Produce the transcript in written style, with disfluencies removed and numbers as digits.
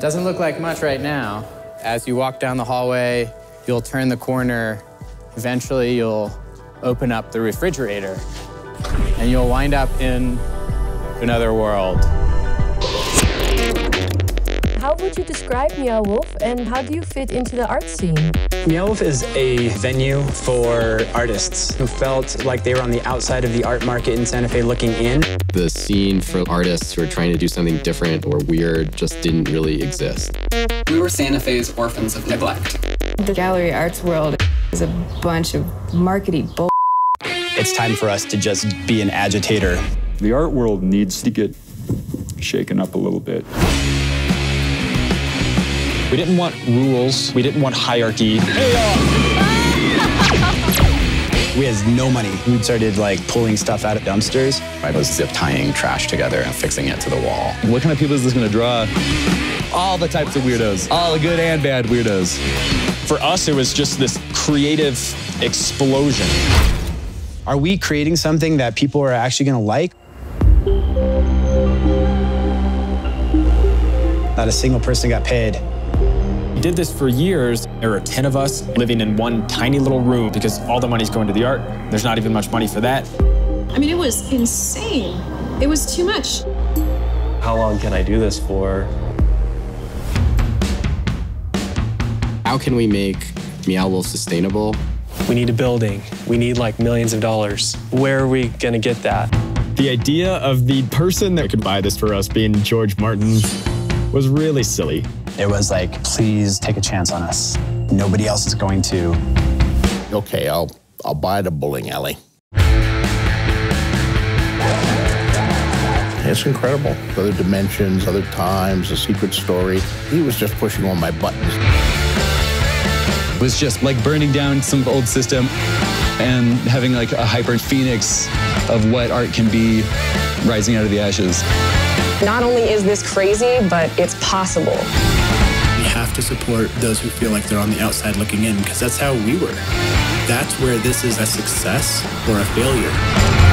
Doesn't look like much right now. As you walk down the hallway, you'll turn the corner. Eventually, you'll open up the refrigerator, and you'll wind up in another world. How would you describe Meow Wolf, and how do you fit into the art scene? Meow Wolf is a venue for artists who felt like they were on the outside of the art market in Santa Fe looking in. The scene for artists who are trying to do something different or weird just didn't really exist. We were Santa Fe's orphans of neglect. The gallery arts world is a bunch of markety bull. It's time for us to just be an agitator. The art world needs to get shaken up a little bit. We didn't want rules. We didn't want hierarchy. We had no money. We started like pulling stuff out of dumpsters. I was zip tying trash together and fixing it to the wall. What kind of people is this gonna draw? All the types of weirdos, all the good and bad weirdos. For us, it was just this creative explosion. Are we creating something that people are actually gonna like? Not a single person got paid. We did this for years. There were 10 of us living in one tiny little room because all the money's going to the art. There's not even much money for that. I mean, it was insane. It was too much. How long can I do this for? How can we make Meow Wolf sustainable? We need a building. We need like millions of dollars. Where are we gonna get that? The idea of the person that could buy this for us being George Martin was really silly. It was like, please take a chance on us. Nobody else is going to. Okay, I'll buy the bowling alley. It's incredible. Other dimensions, other times, a secret story. He was just pushing all my buttons. It was just like burning down some old system and having like a hyper phoenix of what art can be rising out of the ashes. Not only is this crazy, but it's possible. We have to support those who feel like they're on the outside looking in, because that's how we were. That's where this is a success or a failure.